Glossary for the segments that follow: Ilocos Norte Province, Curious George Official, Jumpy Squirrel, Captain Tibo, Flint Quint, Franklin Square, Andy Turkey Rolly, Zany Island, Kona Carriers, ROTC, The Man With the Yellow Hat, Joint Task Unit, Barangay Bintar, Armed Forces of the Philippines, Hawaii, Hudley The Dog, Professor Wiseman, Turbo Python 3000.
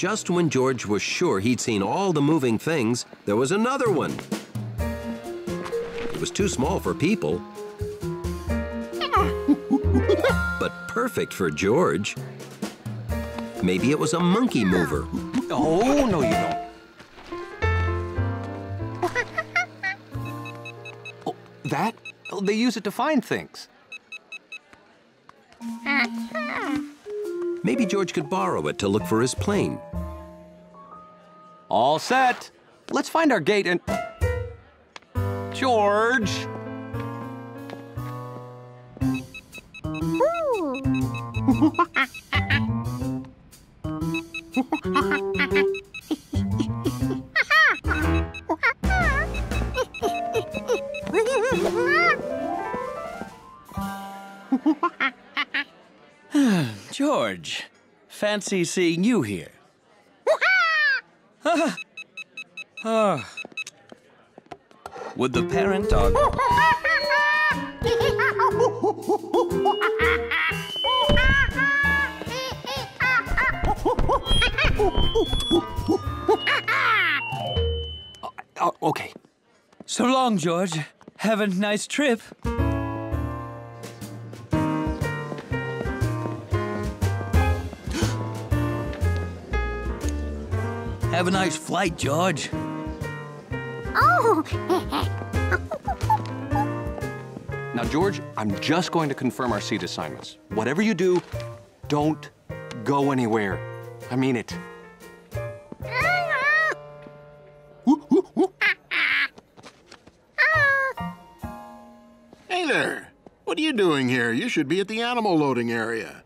Just when George was sure he'd seen all the moving things, there was another one. It was too small for people, but perfect for George. Maybe it was a monkey mover. Oh, no, you don't. Oh, that? Oh, they use it to find things. Maybe George could borrow it to look for his plane. All set. Let's find our gate and... George! George, fancy seeing you here. Would the parent dog... Okay. So long, George. Have a nice trip. Have a nice flight, George. Oh! Now, George, I'm just going to confirm our seat assignments. Whatever you do, don't go anywhere. I mean it. Hey there. What are you doing here? You should be at the animal loading area.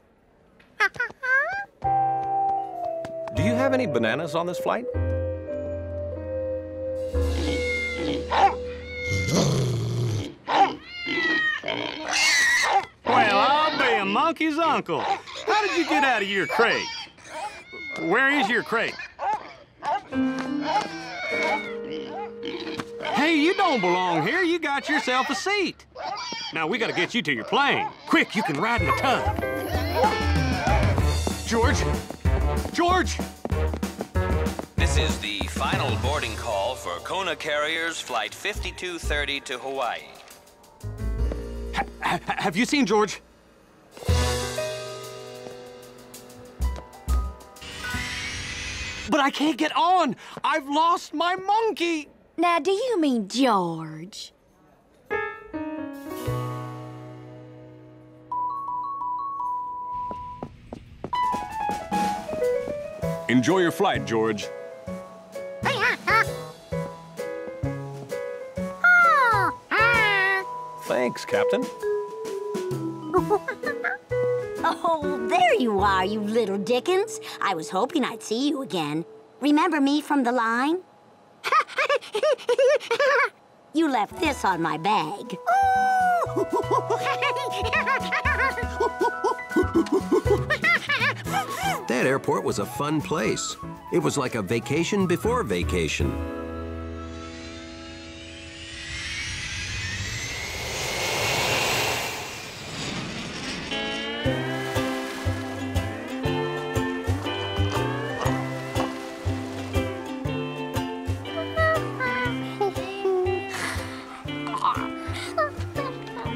Do you have any bananas on this flight? Well, I'll be a monkey's uncle. How did you get out of your crate? Where is your crate? Hey, you don't belong here. You got yourself a seat. Now, we gotta get you to your plane. Quick, you can ride in the tub. George? George! This is the final boarding call for Kona Carriers Flight 5230 to Hawaii. Have you seen George? But I can't get on! I've lost my monkey! Now, do you mean George? Enjoy your flight, George. Thanks, Captain. Oh, there you are, you little Dickens. I was hoping I'd see you again. Remember me from the line? You left this on my bag. That airport was a fun place. It was like a vacation before vacation.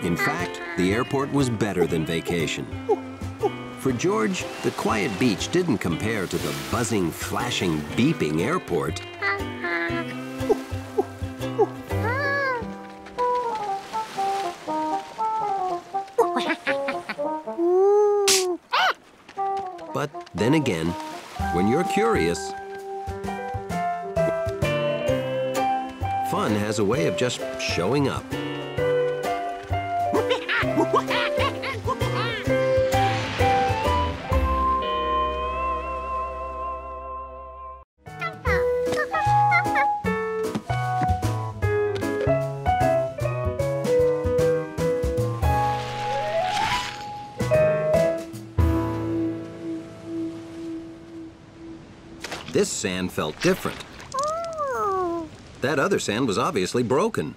In fact, the airport was better than vacation. For George, the quiet beach didn't compare to the buzzing, flashing, beeping airport. But then again, when you're curious, fun has a way of just showing up. This sand felt different. Ooh. That other sand was obviously broken.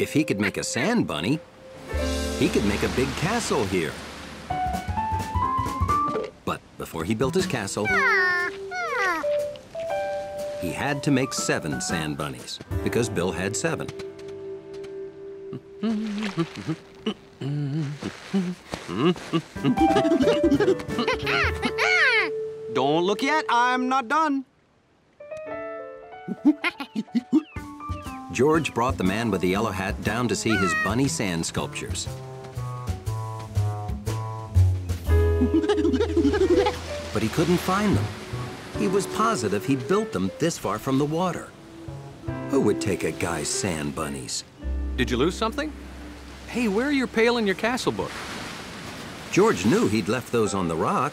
If he could make a sand bunny, he could make a big castle here. But before he built his castle, he had to make 7 sand bunnies, because Bill had 7. Don't look yet, I'm not done. George brought the man with the yellow hat down to see his bunny sand sculptures. But he couldn't find them. He was positive he built them this far from the water. Who would take a guy's sand bunnies? Did you lose something? Hey, where are your pail and your castle book? George knew he'd left those on the rock.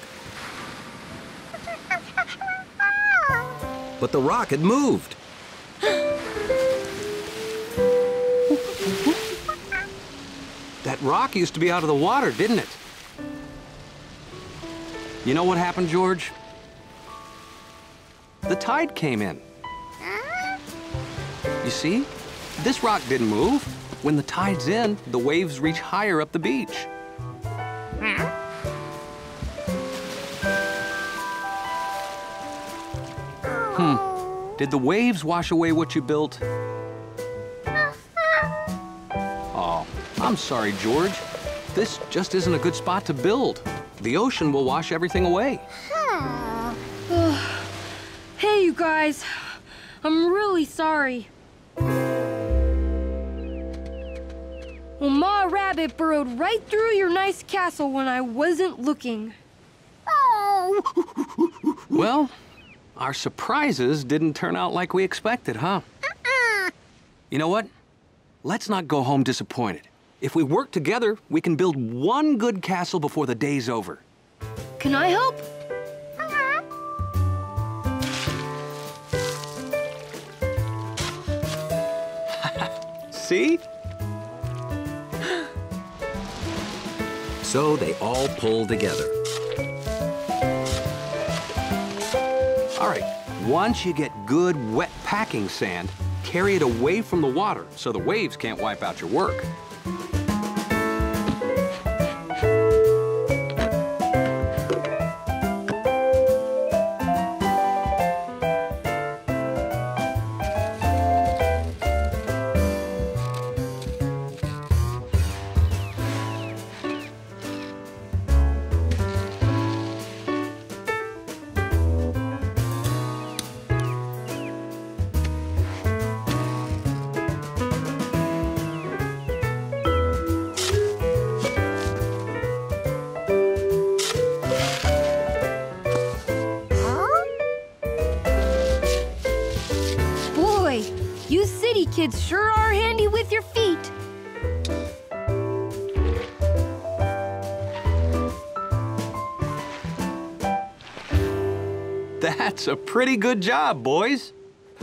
But the rock had moved. That rock used to be out of the water, didn't it? You know what happened, George? The tide came in. You see? This rock didn't move. When the tide's in, the waves reach higher up the beach. Did the waves wash away what you built? Oh, I'm sorry, George. This just isn't a good spot to build. The ocean will wash everything away. Hey, you guys. I'm really sorry. Well, Ma Rabbit burrowed right through your nice castle when I wasn't looking. Oh. Well, our surprises didn't turn out like we expected, huh? You know what? Let's not go home disappointed. If we work together, we can build one good castle before the day's over. Can I help? See? So they all pulled together. All right, once you get good wet packing sand, carry it away from the water so the waves can't wipe out your work. Kids sure are handy with your feet. That's a pretty good job, boys.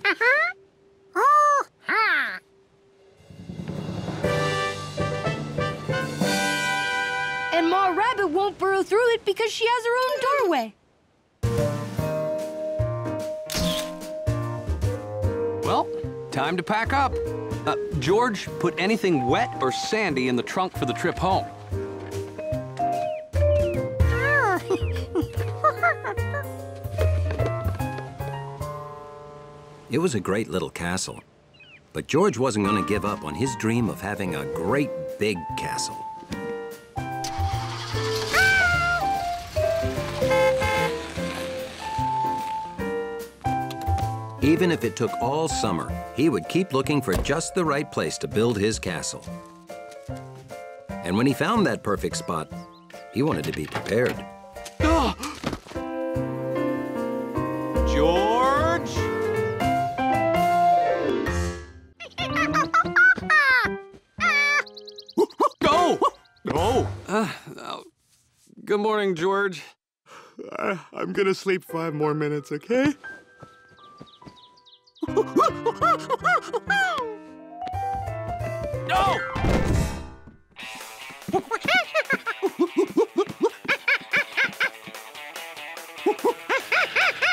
And Ma Rabbit won't burrow through it because she has her own doorway. Well, time to pack up. George, put anything wet or sandy in the trunk for the trip home. It was a great little castle, but George wasn't going to give up on his dream of having a great big castle. Even if it took all summer, he would keep looking for just the right place to build his castle. And when he found that perfect spot, he wanted to be prepared. George! Go! No! Good morning, George. I'm gonna sleep 5 more minutes, okay? No!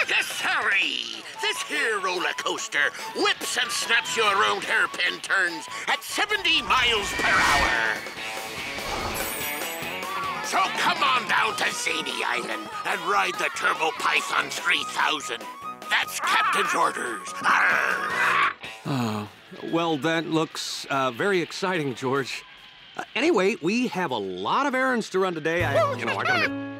Yes, hurry! This here roller coaster faster, whips and snaps you around hairpin turns at 70 miles per hour. So come on down to Zany Island and ride the Turbo Python 3000. That's Captain's orders. Well, that looks very exciting, George. Anyway, we have a lot of errands to run today. I gotta...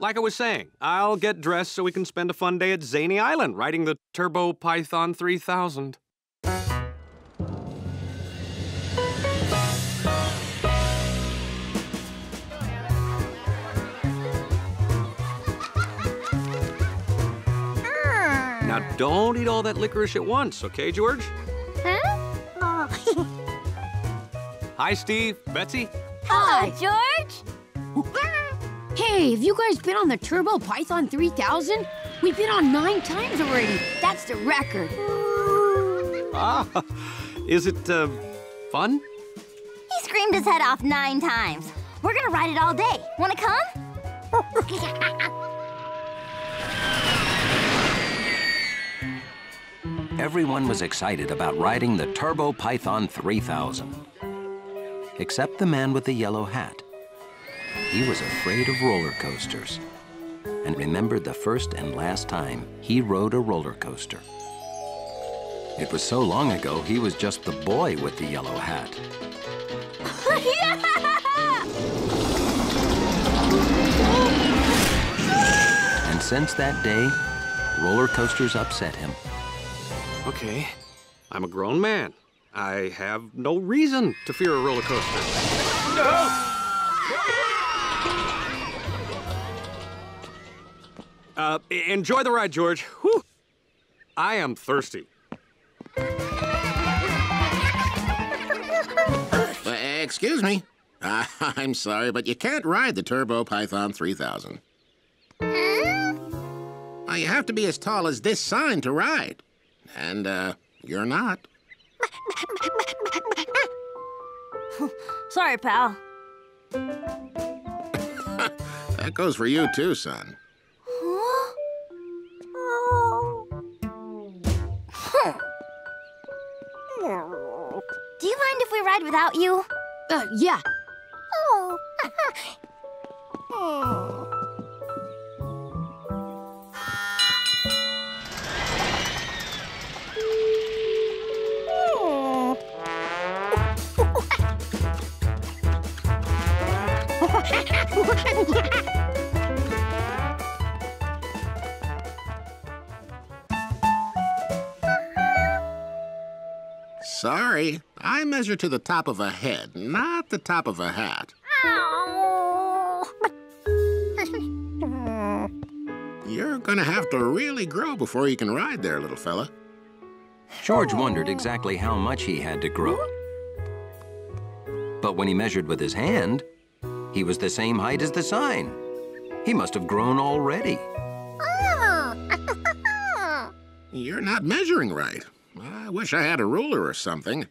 Like I was saying, I'll get dressed so we can spend a fun day at Zany Island riding the Turbo Python 3000. Now, don't eat all that licorice at once, okay, George? Huh? Oh. Hi, Steve. Betsy. Hi, George. Hey, have you guys been on the Turbo Python 3000? We've been on 9 times already. That's the record. Is it fun? He screamed his head off 9 times. We're gonna ride it all day. Wanna come? Everyone was excited about riding the Turbo Python 3000, except the man with the yellow hat. He was afraid of roller coasters and remembered the first and last time he rode a roller coaster. It was so long ago, he was just the boy with the yellow hat. Yeah! And since that day, roller coasters upset him. Okay, I'm a grown man. I have no reason to fear a roller coaster. No! Enjoy the ride, George. Whew. I am thirsty. Excuse me. I'm sorry, but you can't ride the Turbo Python 3000. You have to be as tall as this sign to ride. And, you're not. Sorry, pal. That goes for you, too, son. Huh? Oh. Do you mind if we ride without you? Yeah. Oh. Oh. Sorry, I measure to the top of a head, not the top of a hat. Ow. You're gonna have to really grow before you can ride there, little fella. George wondered exactly how much he had to grow. But when he measured with his hand, he was the same height as the sign. He must have grown already. Oh. You're not measuring right. I wish I had a ruler or something.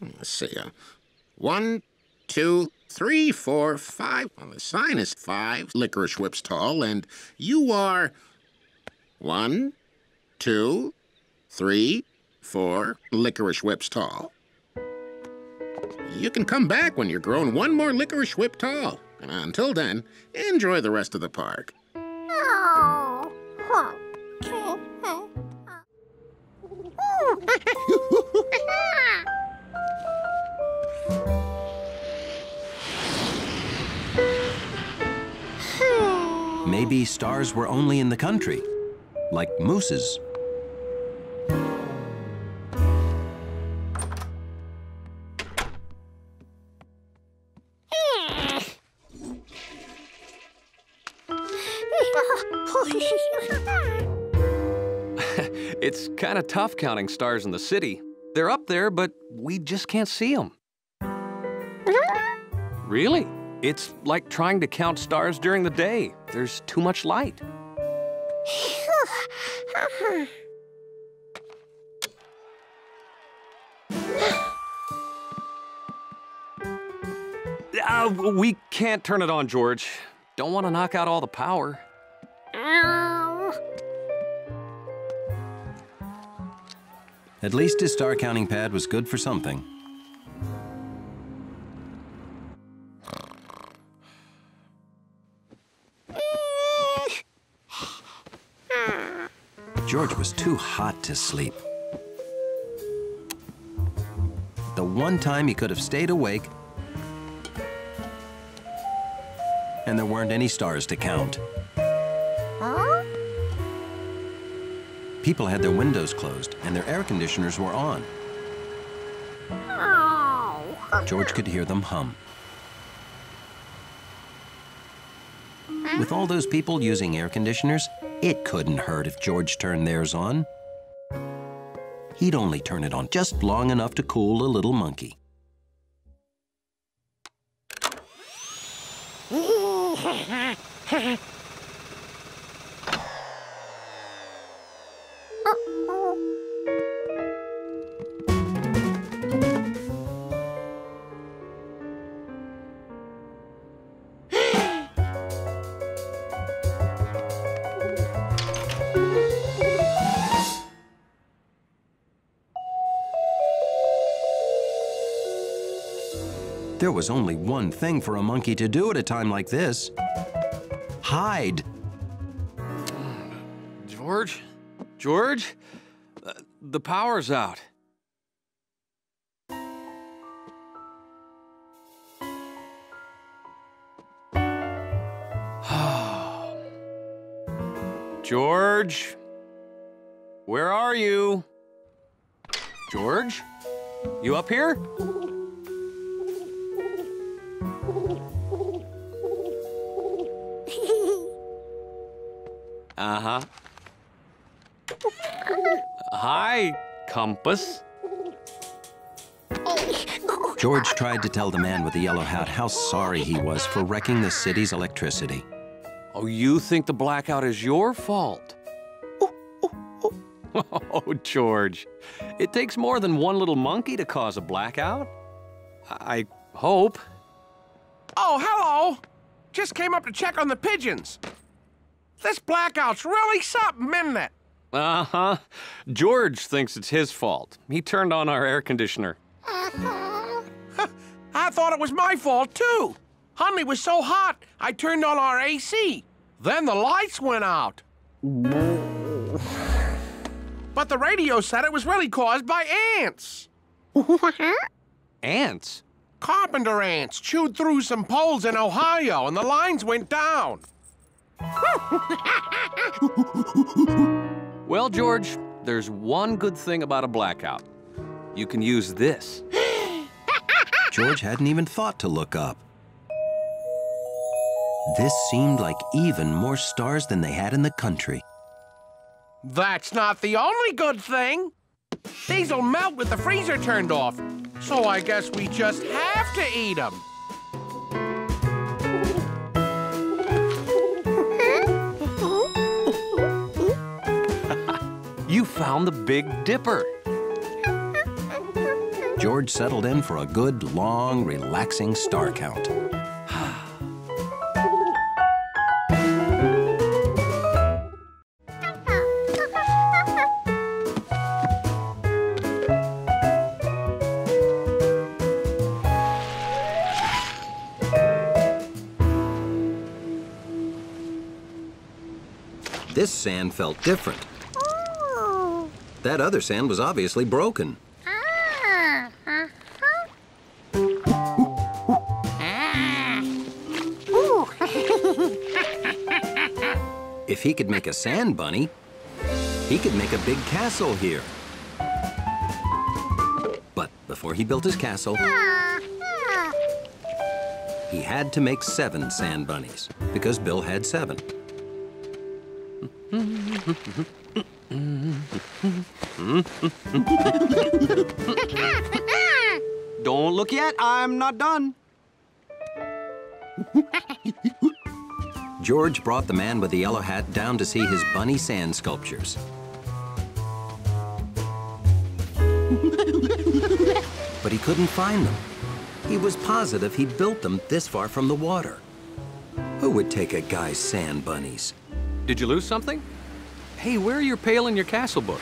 Let's see. 1, 2, 3, 4, 5. Well, the sign is 5 licorice whips tall, and you are 1, 2, 3, 4 licorice whips tall. You can come back when you're grown 1 more licorice whip tall. And until then, enjoy the rest of the park. Oh. Maybe stars were only in the country, like mooses. It's kind of tough counting stars in the city. They're up there, but we just can't see them. Really? It's like trying to count stars during the day. There's too much light. We can't turn it on, George. Don't want to knock out all the power. At least his star counting pad was good for something. George was too hot to sleep. The one time he could have stayed awake, and there weren't any stars to count. Huh? People had their windows closed and their air conditioners were on. Oh. George could hear them hum. With all those people using air conditioners, it couldn't hurt if George turned theirs on. He'd only turn it on just long enough to cool a little monkey. There was only one thing for a monkey to do at a time like this. Hide. George? George? The power's out. George? Where are you? George? You up here? Uh-huh. Hi, compass. George tried to tell the man with the yellow hat how sorry he was for wrecking the city's electricity. Oh, you think the blackout is your fault? Oh, George, it takes more than one little monkey to cause a blackout. I hope. Oh, hello. Just came up to check on the pigeons. This blackout's really something, isn't it? Uh-huh. George thinks it's his fault. He turned on our air conditioner. I thought it was my fault, too. Hudley was so hot, I turned on our AC. Then the lights went out. But the radio said it was really caused by ants. Ants? Carpenter ants chewed through some poles in Ohio, and the lines went down. Well, George, there's one good thing about a blackout. You can use this. George hadn't even thought to look up. This seemed like even more stars than they had in the country. That's not the only good thing. These'll melt with the freezer turned off, so I guess we just have to eat them. You found the Big Dipper. George settled in for a good, long, relaxing star count. This sand felt different. That other sand was obviously broken. If he could make a sand bunny, he could make a big castle here. But before he built his castle, he had to make 7 sand bunnies, because Bill had 7. Don't look yet, I'm not done. George brought the man with the yellow hat down to see his bunny sand sculptures. But he couldn't find them. He was positive he built them this far from the water. Who would take a guy's sand bunnies? Did you lose something? Hey, where are your pail and your castle book?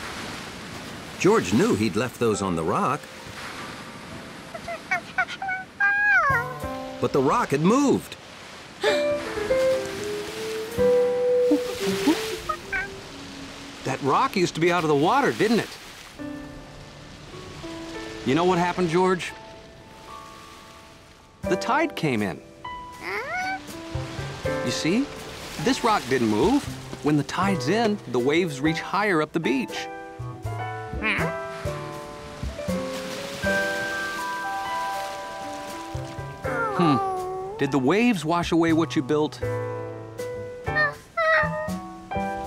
George knew he'd left those on the rock. But the rock had moved. That rock used to be out of the water, didn't it? You know what happened, George? The tide came in. You see? This rock didn't move. When the tide's in, the waves reach higher up the beach. Did the waves wash away what you built?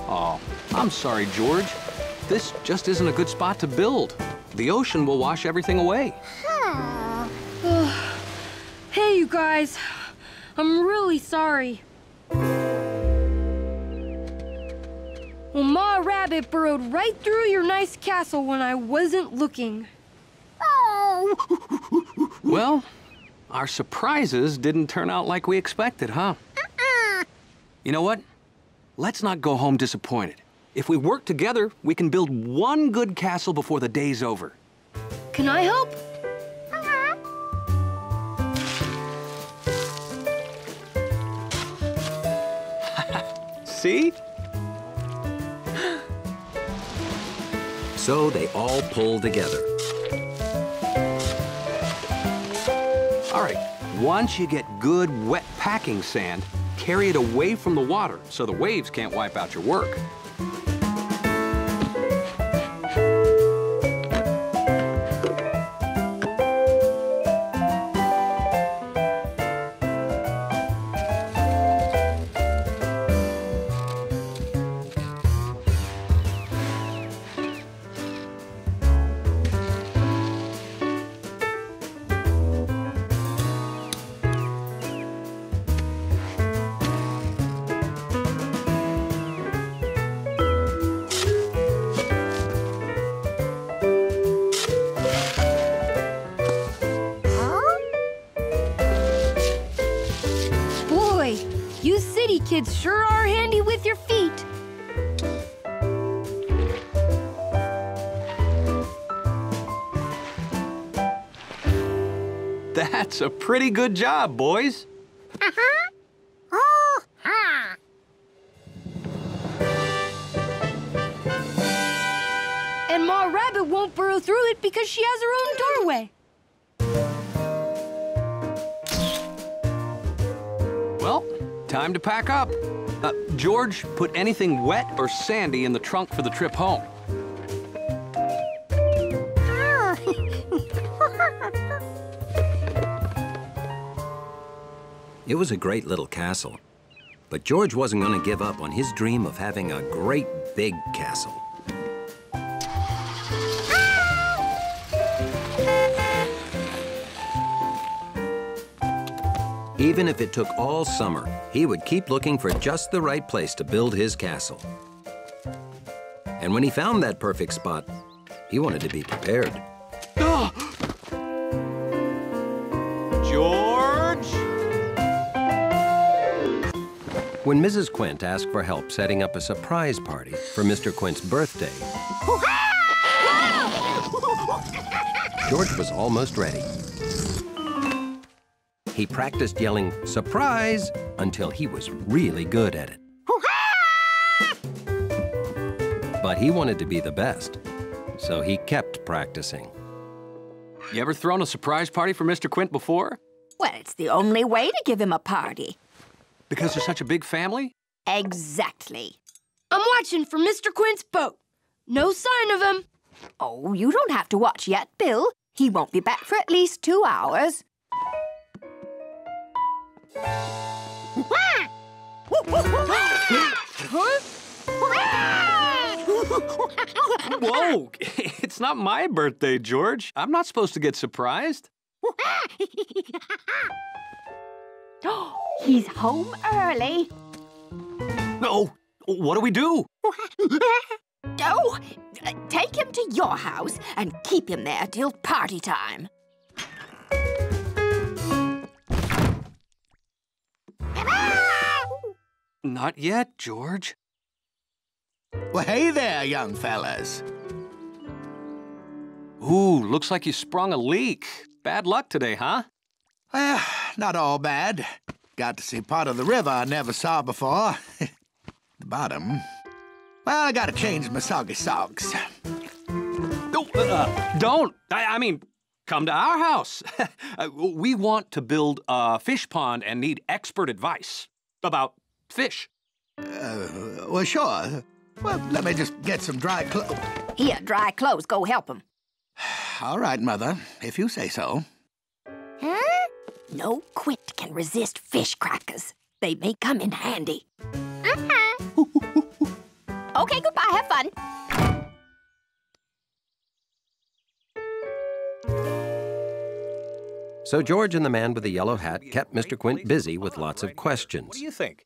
Oh, I'm sorry, George. This just isn't a good spot to build. The ocean will wash everything away. Hey, you guys. I'm really sorry. Well, Ma Rabbit burrowed right through your nice castle when I wasn't looking. Oh! Well, our surprises didn't turn out like we expected, huh? You know what? Let's not go home disappointed. If we work together, we can build one good castle before the day's over. Can I help? See? So they all pull together. All right, once you get good wet packing sand, carry it away from the water so the waves can't wipe out your work. Kids sure are handy with your feet. That's a pretty good job, boys. Uh-huh. Oh, ha. And Ma Rabbit won't burrow through it because she has her own doorway. Time to pack up. George, put anything wet or sandy in the trunk for the trip home. It was a great little castle, but George wasn't going to give up on his dream of having a great big castle. Even if it took all summer, he would keep looking for just the right place to build his castle. And when he found that perfect spot, he wanted to be prepared. George! When Mrs. Quint asked for help setting up a surprise party for Mr. Quint's birthday, George was almost ready. He practiced yelling, "Surprise!" until he was really good at it. But he wanted to be the best, so he kept practicing. You ever thrown a surprise party for Mr. Quint before? Well, it's the only way to give him a party. Because they're such a big family? Exactly. I'm watching for Mr. Quint's boat. No sign of him. Oh, you don't have to watch yet, Bill. He won't be back for at least 2 hours. Whoa! It's not my birthday, George. I'm not supposed to get surprised. He's home early. No! What do we do? Oh! Take him to your house and keep him there till party time. Not yet, George. Well, hey there, young fellas. Ooh, looks like you sprung a leak. Bad luck today, huh? Well, not all bad. Got to see part of the river I never saw before. The bottom. Well, I gotta change my soggy socks. Don't! I mean, come to our house. We want to build a fish pond and need expert advice about fish. Well, sure. Well, let me just get some dry clothes. Here, dry clothes. Go help him. All right, Mother, if you say so. Huh? No quint can resist fish crackers. They may come in handy. Okay, goodbye. Have fun. So George and the man with the yellow hat kept Mr. Quint busy with lots of questions. What do you think?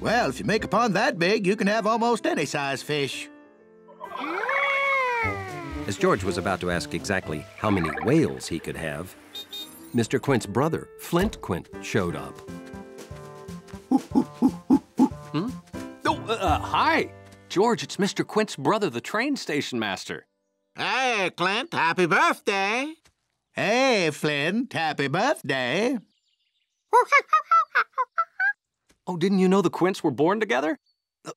Well, if you make a pond that big, you can have almost any size fish. As George was about to ask exactly how many whales he could have, Mr. Quint's brother, Flint Quint, showed up. Hi! George, it's Mr. Quint's brother, the train station master. Hey, Clint, happy birthday. Hey, Flint, happy birthday. Oh, didn't you know the Quints were born together?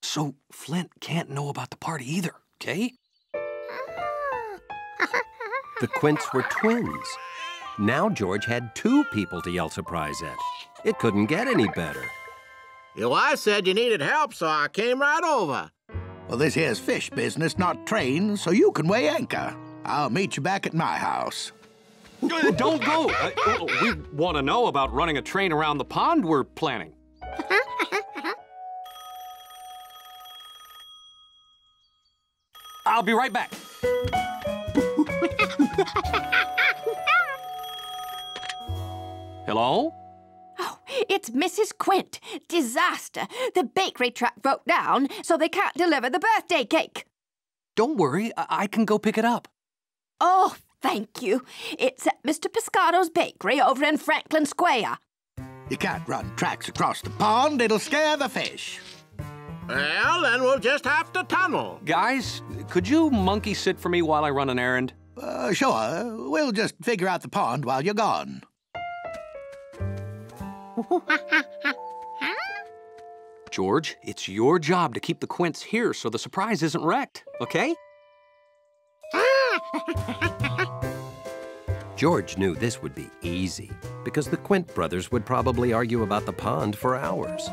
So Flint can't know about the party either, okay? The Quints were twins. Now George had two people to yell surprise at. It couldn't get any better. Well, I said you needed help, so I came right over. Well, this here's fish business, not trains, so you can weigh anchor. I'll meet you back at my house. Don't go. We want to know about running a train around the pond we're planning. I'll be right back. Hello? Oh, it's Mrs. Quint. Disaster. The bakery truck broke down, so they can't deliver the birthday cake. Don't worry. I can go pick it up. Oh, thank you. It's at Mr. Pescado's bakery over in Franklin Square. You can't run tracks across the pond. It'll scare the fish. Well, then we'll just have to tunnel. Guys, could you monkey sit for me while I run an errand? Sure. We'll just figure out the pond while you're gone. George, it's your job to keep the Quints here so the surprise isn't wrecked, okay? George knew this would be easy because the Quint brothers would probably argue about the pond for hours.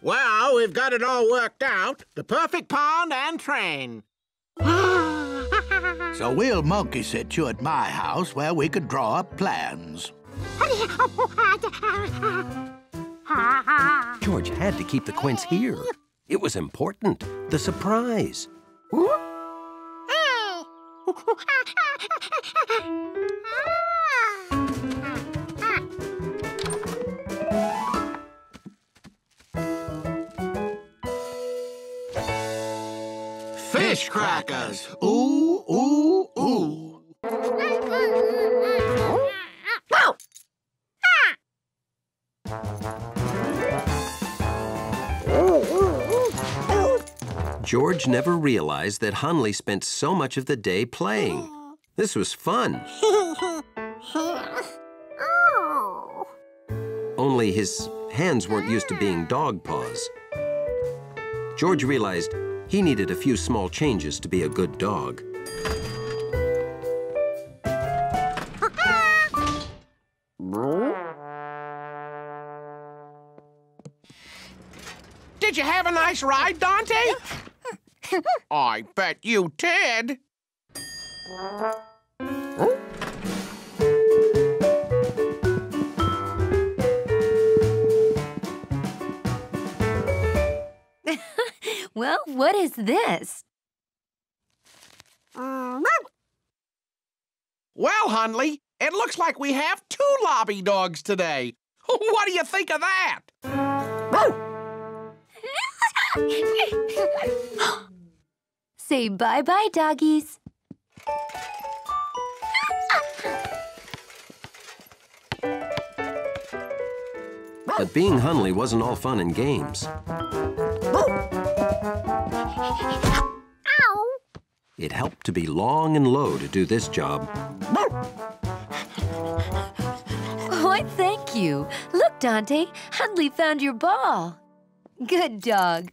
Well, we've got it all worked out. The perfect pond and train. So we'll monkey sit you at my house where we could draw up plans. George had to keep the Quints here. It was important. The surprise. Fish crackers. Ooh, ooh, ooh. Oh! George never realized that Hudley spent so much of the day playing. This was fun. Only his hands weren't used to being dog paws. George realized he needed a few small changes to be a good dog. Did you have a nice ride, Dante? I bet you did. Well, what is this? Well, Hudley, it looks like we have two lobby dogs today. What do you think of that? Say bye-bye, doggies. But being Hudley wasn't all fun and games. Ow. It helped to be long and low to do this job. Why, thank you. Look, Dante, Hudley found your ball. Good dog.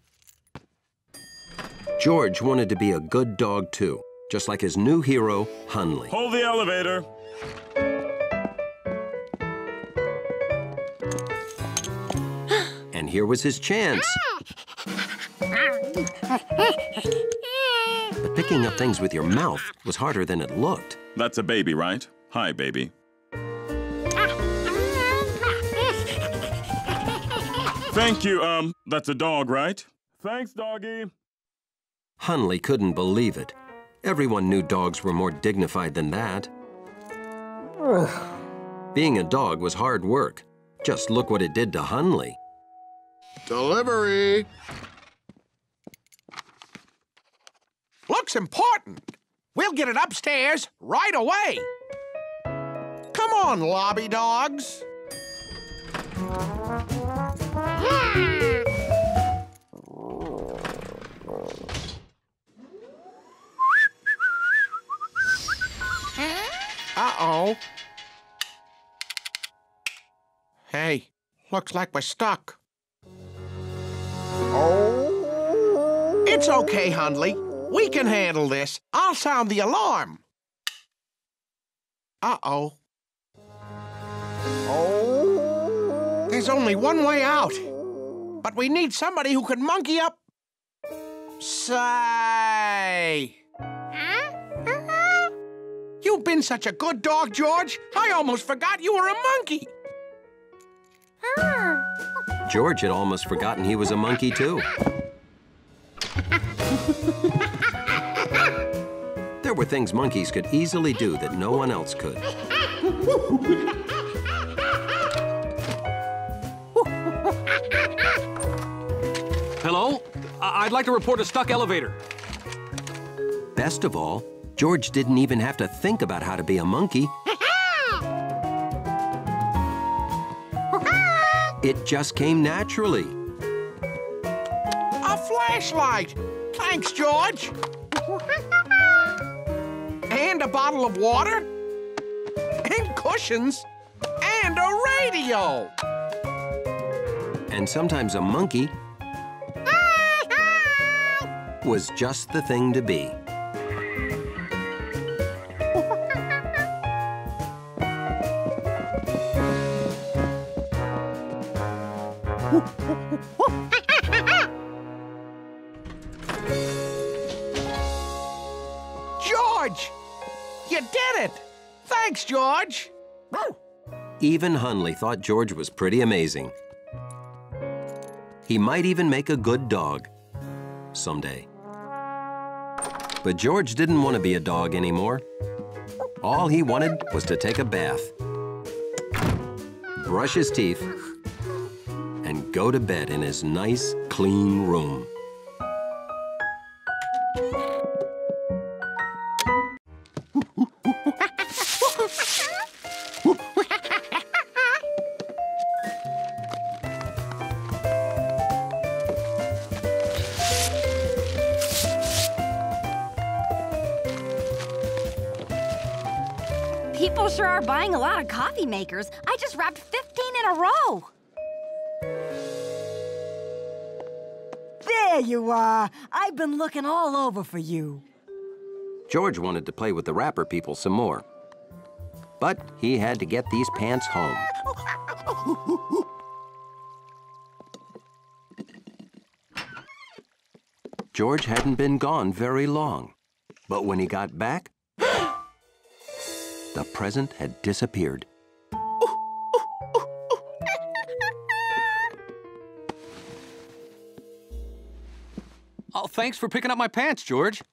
George wanted to be a good dog, too, just like his new hero, Hudley. Hold the elevator. And here was his chance. But picking up things with your mouth was harder than it looked. That's a baby, right? Hi, baby. Thank you, that's a dog, right? Thanks, doggy. Hudley couldn't believe it. Everyone knew dogs were more dignified than that. Being a dog was hard work. Just look what it did to Hudley. Delivery! Looks important. We'll get it upstairs right away. Come on, lobby dogs. Uh-oh. Hey, looks like we're stuck. Oh. It's okay, Hudley. We can handle this. I'll sound the alarm. Uh-oh. Oh. There's only one way out. But we need somebody who can monkey up. Say. You've been such a good dog, George. I almost forgot you were a monkey. George had almost forgotten he was a monkey, too. There were things monkeys could easily do that no one else could. Hello? I'd like to report a stuck elevator. Best of all, George didn't even have to think about how to be a monkey. It just came naturally. A flashlight! Thanks, George! And a bottle of water. And cushions. And a radio! And sometimes a monkey was just the thing to be. George! You did it! Thanks, George! Even Hudley thought George was pretty amazing. He might even make a good dog someday. But George didn't want to be a dog anymore. All he wanted was to take a bath, brush his teeth, and go to bed in his nice, clean room. People sure are buying a lot of coffee makers. I just wrapped 15 in a row. There you are. I've been looking all over for you. George wanted to play with the wrapper people some more. But he had to get these pants home. George hadn't been gone very long. But when he got back, the present had disappeared. Oh, thanks for picking up my pants, George.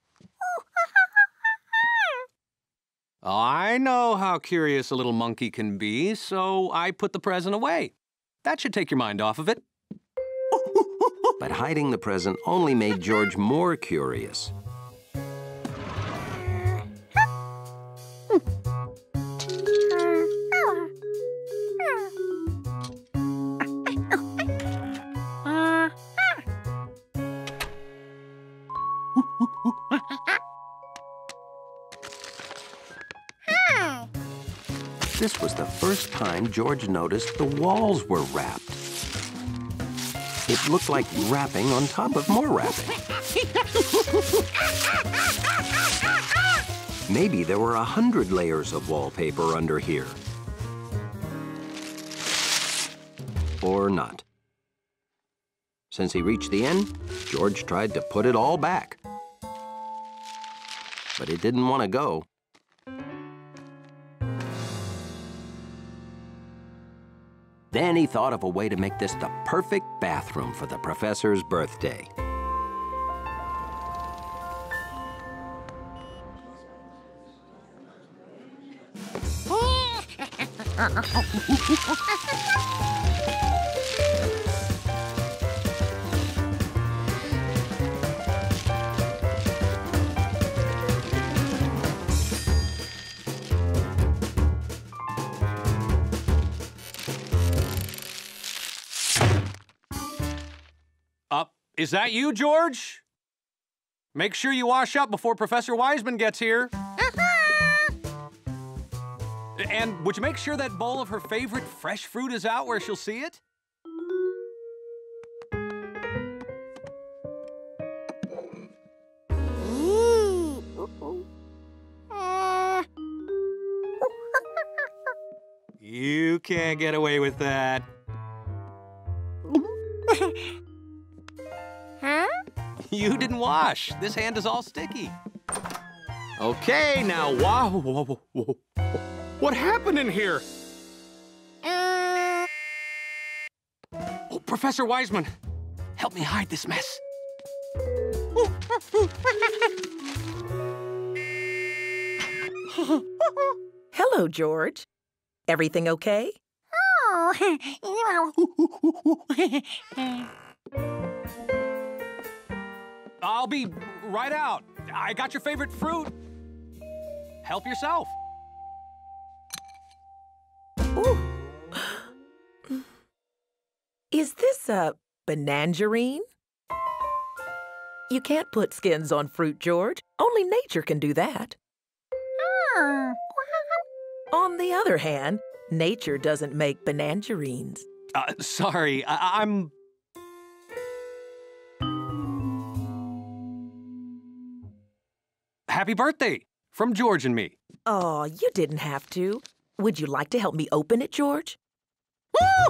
I know how curious a little monkey can be, so I put the present away. That should take your mind off of it. But hiding the present only made George more curious. Hi. This was the first time George noticed the walls were wrapped. It looked like wrapping on top of more wrapping. Maybe there were 100 layers of wallpaper under here. Or not. Since he reached the end, George tried to put it all back. But it didn't want to go. Then he thought of a way to make this the perfect bathroom for the professor's birthday. Is that you, George? Make sure you wash up before Professor Wiseman gets here. And would you make sure that bowl of her favorite fresh fruit is out where she'll see it? You can't get away with that. Huh? You didn't wash. This hand is all sticky. Okay, now wow. What happened in here? Oh, Professor Wiseman, help me hide this mess. Hello, George. Everything okay? Oh. I'll be right out. I got your favorite fruit. Help yourself. Ooh. Is this a banangerine? You can't put skins on fruit, George. Only nature can do that. Oh. On the other hand, nature doesn't make banangerines. Sorry, I'm... Happy birthday from George and me. Oh, you didn't have to. Would you like to help me open it, George? Woo!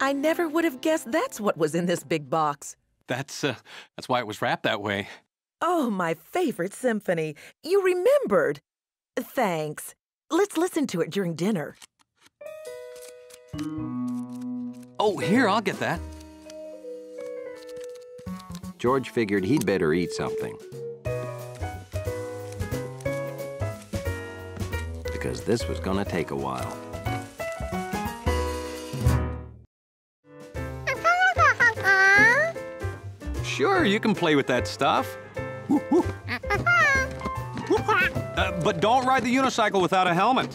I never would have guessed that's what was in this big box. That's why it was wrapped that way. Oh, my favorite symphony. You remembered. Thanks. Let's listen to it during dinner. Oh, here, I'll get that. George figured he'd better eat something. Because this was gonna take a while. Sure, you can play with that stuff. But don't ride the unicycle without a helmet.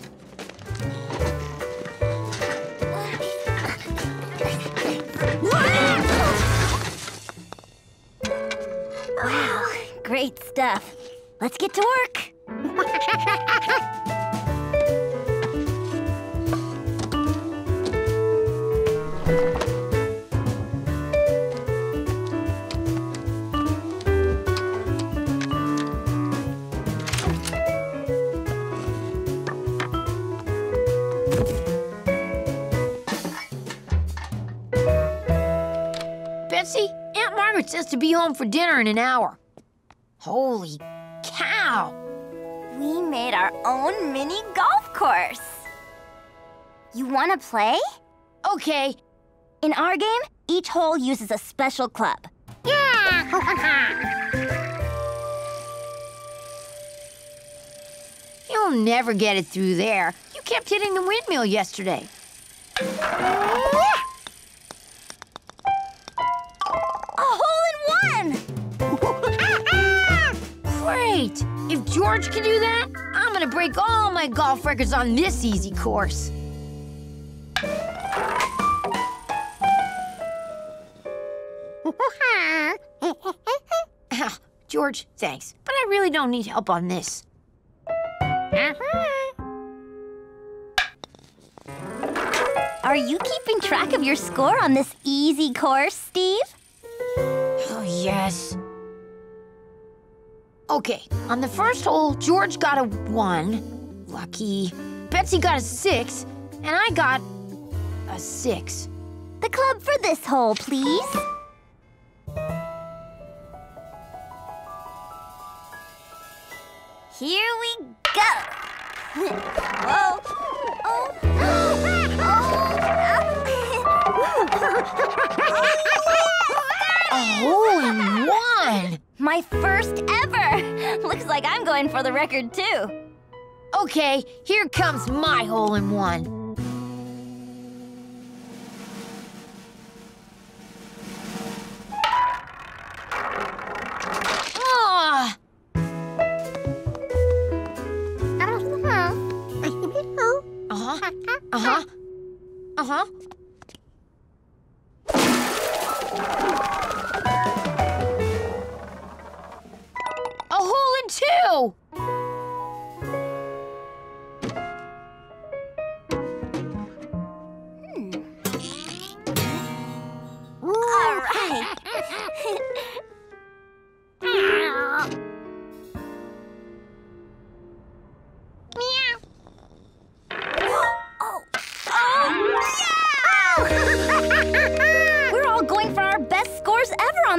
Great stuff. Let's get to work. Betsy, Aunt Margaret says to be home for dinner in an hour. Holy cow! We made our own mini golf course! You wanna play? Okay. In our game, each hole uses a special club. Yeah! You'll never get it through there. You kept hitting the windmill yesterday. Great! If George can do that, I'm gonna break all my golf records on this easy course. Oh, George, thanks, but I really don't need help on this. Are you keeping track of your score on this easy course, Steve? Oh, yes. Okay, on the first hole, George got a 1. Lucky. Betsy got a 6, and I got a 6. The club for this hole, please. Here we go. Whoa. Oh. Oh. A hole in one. My first ever. Looks like I'm going for the record, too. Okay, here comes my hole in one. A hole in 2! All right.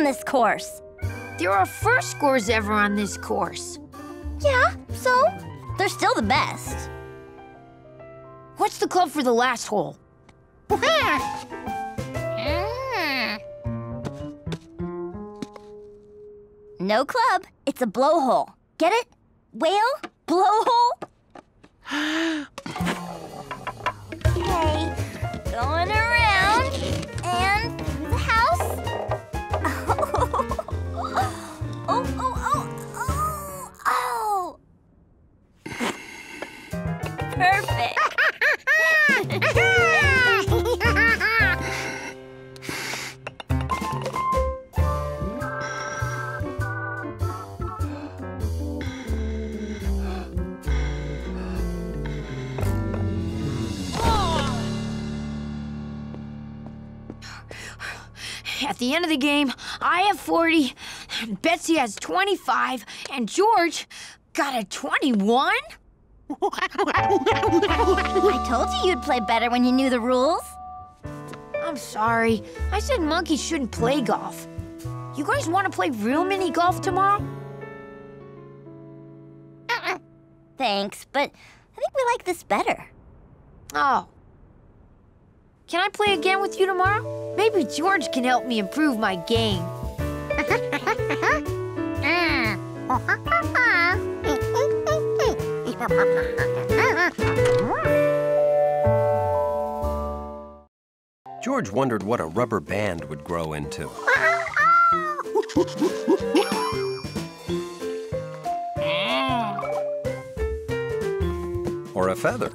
This course. There are first scores ever on this course. Yeah, so they're still the best. What's the club for the last hole? No club. It's a blowhole. Get it? Whale? Blowhole? Okay. Going around and the house. Perfect. At the end of the game, I have 40, and Betsy has 25, and George got a 21? I told you you'd play better when you knew the rules. I'm sorry. I said monkeys shouldn't play golf. You guys want to play real mini golf tomorrow? Thanks, but I think we like this better. Oh. Can I play again with you tomorrow? Maybe George can help me improve my game. George wondered what a rubber band would grow into. Or a feather.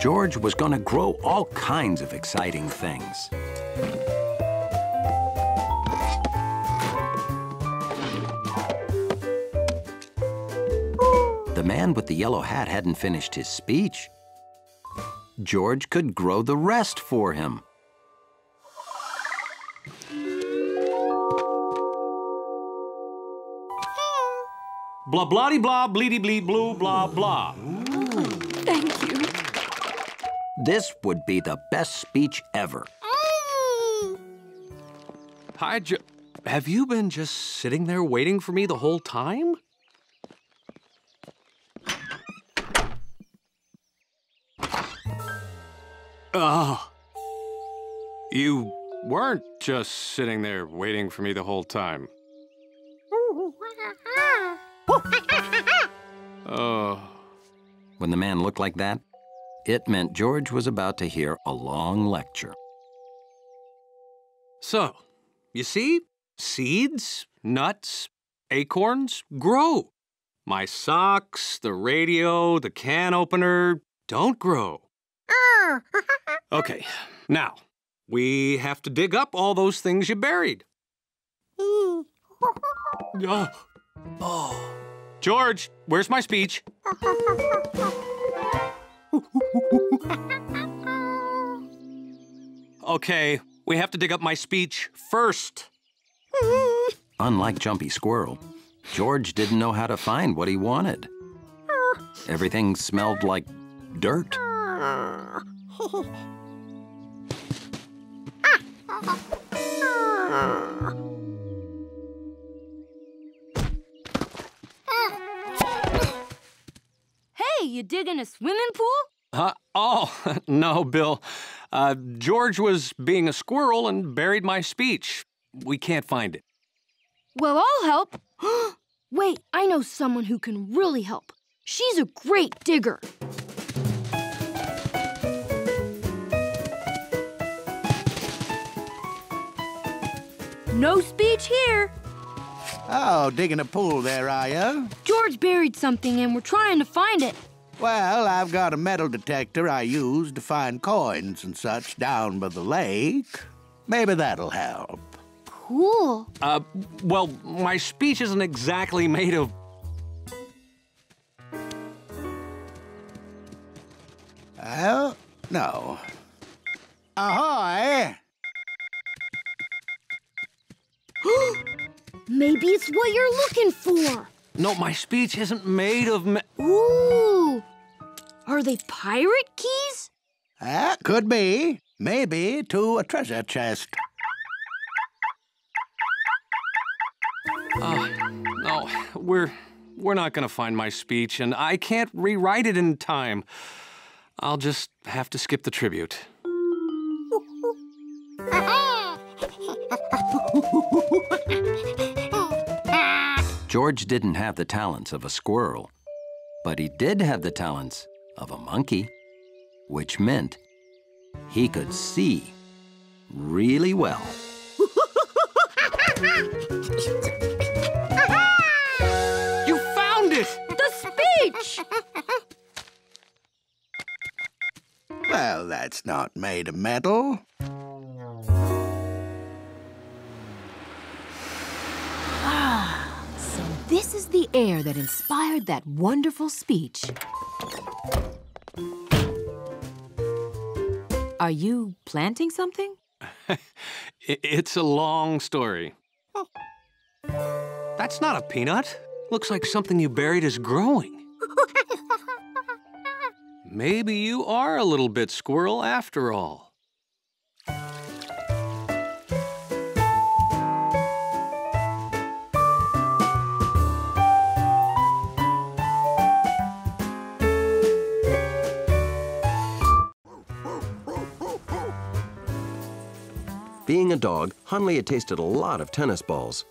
George was going to grow all kinds of exciting things. The man with the yellow hat hadn't finished his speech. George could grow the rest for him. Blah, bloody, blah, bleedy, bleed, blue, blah, blah. This would be the best speech ever. Hi, Joe. Have you been just sitting there waiting for me the whole time? Oh. You weren't just sitting there waiting for me the whole time. Oh. When the man looked like that, it meant George was about to hear a long lecture. So, you see, seeds, nuts, acorns grow. My socks, the radio, the can opener don't grow. Okay, now, we have to dig up all those things you buried. Oh. George, where's my speech? Okay, we have to dig up my speech first. Unlike Jumpy Squirrel, George didn't know how to find what he wanted. Everything smelled like dirt. Hey, you digging a swimming pool? Oh, no, Bill. George was being a squirrel and buried my speech. We can't find it. Well, I'll help. Wait, I know someone who can really help. She's a great digger. No speech here. Oh, digging a pool there, are you? George buried something and we're trying to find it. Well, I've got a metal detector I use to find coins and such down by the lake. Maybe that'll help. Cool. Well, my speech isn't exactly made of... Well, no. Ahoy! Maybe it's what you're looking for. No, my speech isn't made of Ooh! Are they pirate keys? That could be. Maybe to a treasure chest. No, we're not gonna find my speech, and I can't rewrite it in time. I'll just have to skip the tribute. George didn't have the talents of a squirrel, but he did have the talents of a monkey, which meant he could see really well. You found it! The speech! Well, that's not made of metal. This is the air that inspired that wonderful speech. Are you planting something? It's a long story. Oh. That's not a peanut. Looks like something you buried is growing. Maybe you are a little bit squirrel after all. Being a dog, Hudley had tasted a lot of tennis balls.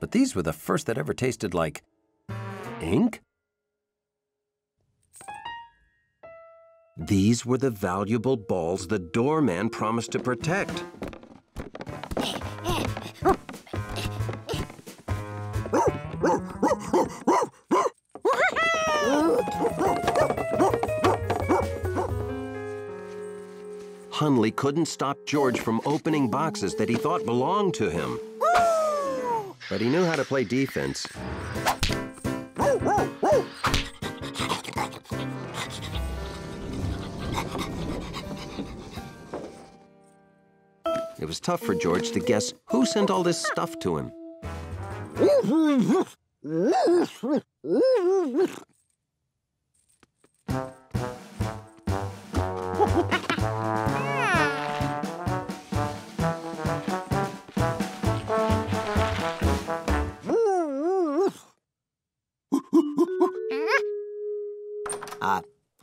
But these were the first that ever tasted like ink. These were the valuable balls the doorman promised to protect. Hudley couldn't stop George from opening boxes that he thought belonged to him. But he knew how to play defense. It was tough for George to guess who sent all this stuff to him.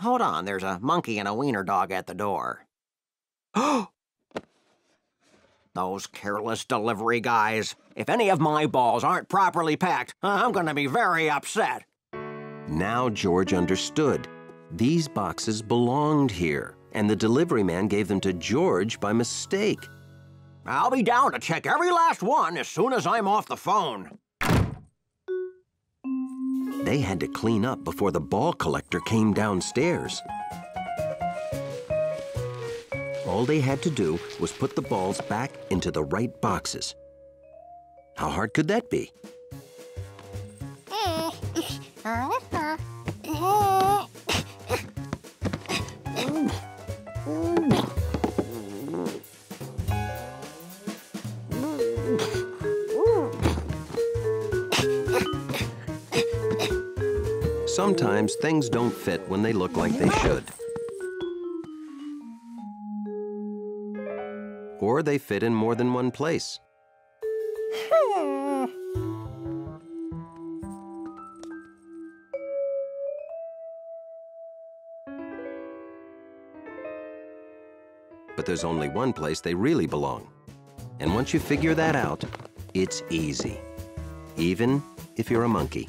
Hold on, there's a monkey and a wiener dog at the door. Those careless delivery guys. If any of my balls aren't properly packed, I'm gonna be very upset. Now George understood. These boxes belonged here, and the delivery man gave them to George by mistake. I'll be down to check every last one as soon as I'm off the phone. They had to clean up before the ball collector came downstairs. All they had to do was put the balls back into the right boxes. How hard could that be? Sometimes things don't fit when they look like they should. Or they fit in more than one place. But there's only one place they really belong. And once you figure that out, it's easy. Even if you're a monkey.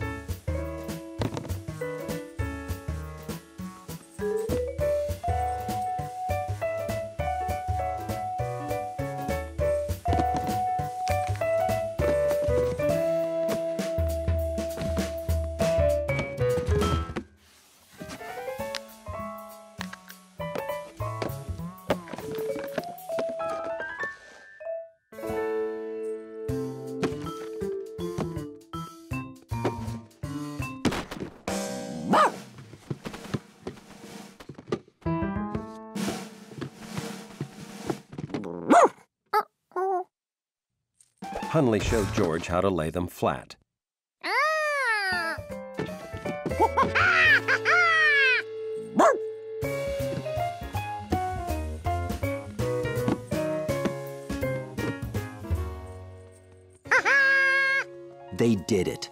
Hudley showed George how to lay them flat. They did it.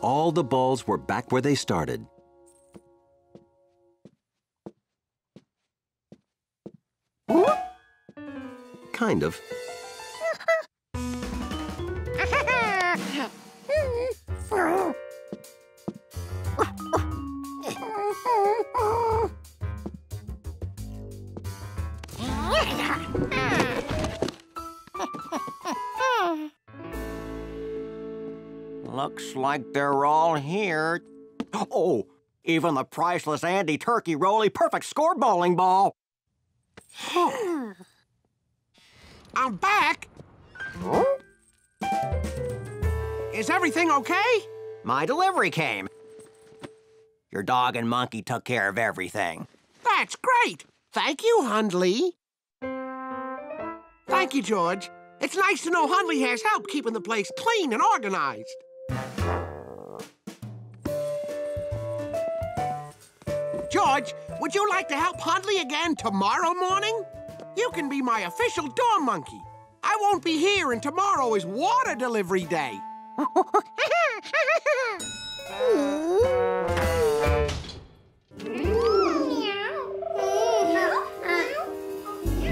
All the balls were back where they started. Kind of. Looks like they're all here. Oh, even the priceless Andy Turkey Rolly perfect score bowling ball. I'm back. Huh? Is everything okay? My delivery came. Your dog and monkey took care of everything. That's great. Thank you, Hudley. Thank you, George. It's nice to know Hudley has help keeping the place clean and organized. George, would you like to help Hudley again tomorrow morning? You can be my official door monkey. I won't be here, and tomorrow is water delivery day.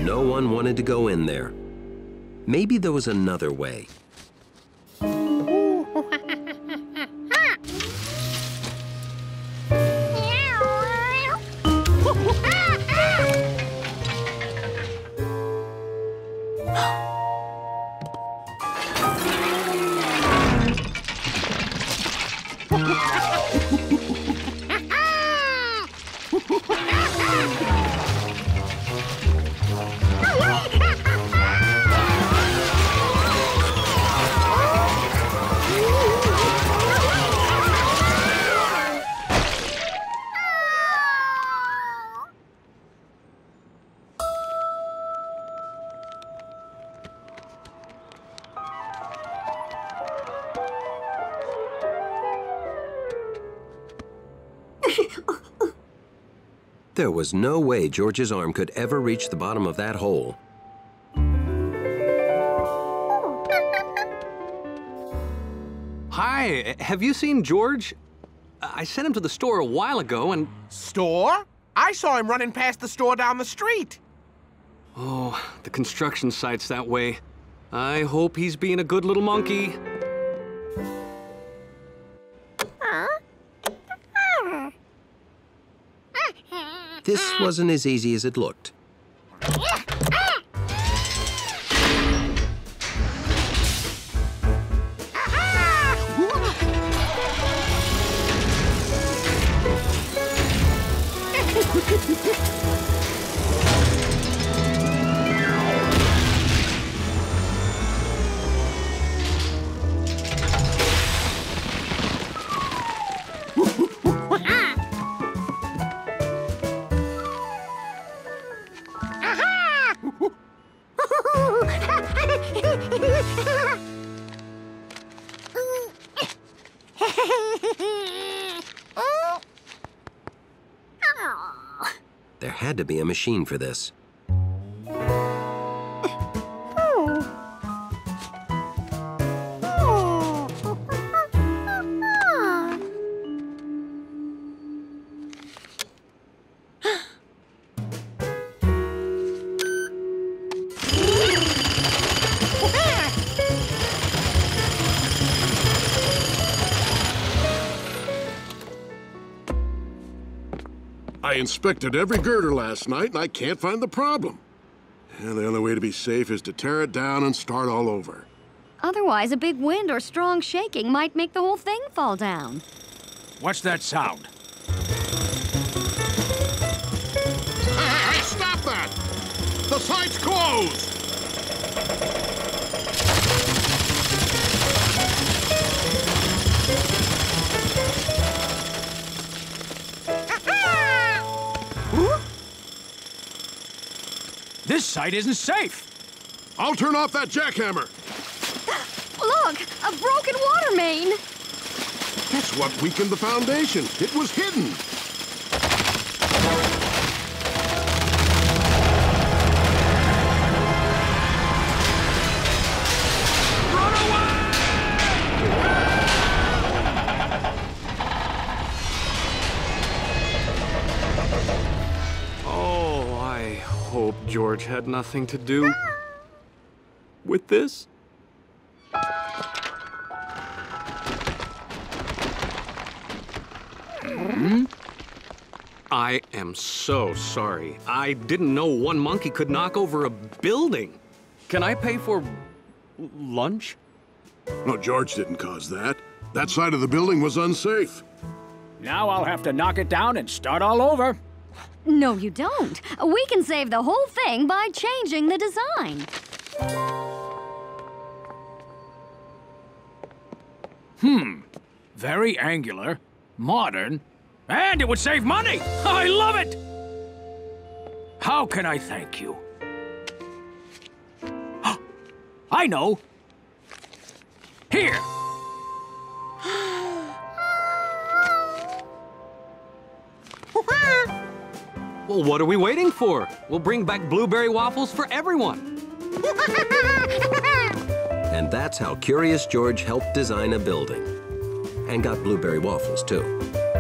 No one wanted to go in there. Maybe there was another way. There was no way George's arm could ever reach the bottom of that hole. Hi, have you seen George? I sent him to the store a while ago and... Store? I saw him running past the store down the street. Oh, the construction site's that way. I hope he's being a good little monkey. This wasn't as easy as it looked. had to be a machine for this. I inspected every girder last night, and I can't find the problem. And the only way to be safe is to tear it down and start all over. Otherwise, a big wind or strong shaking might make the whole thing fall down. What's that sound? Stop that! The site's closed! This site isn't safe. I'll turn off that jackhammer. Look, a broken water main. That's what weakened the foundation. It was hidden. George had nothing to do with this. I am so sorry. I didn't know one monkey could knock over a building. Can I pay for lunch? No, George didn't cause that. That side of the building was unsafe. Now I'll have to knock it down and start all over. No, you don't. We can save the whole thing by changing the design. Very angular, modern, and it would save money! I love it! How can I thank you? I know! Here! Well, what are we waiting for? We'll bring back blueberry waffles for everyone. And that's how Curious George helped design a building. And got blueberry waffles, too.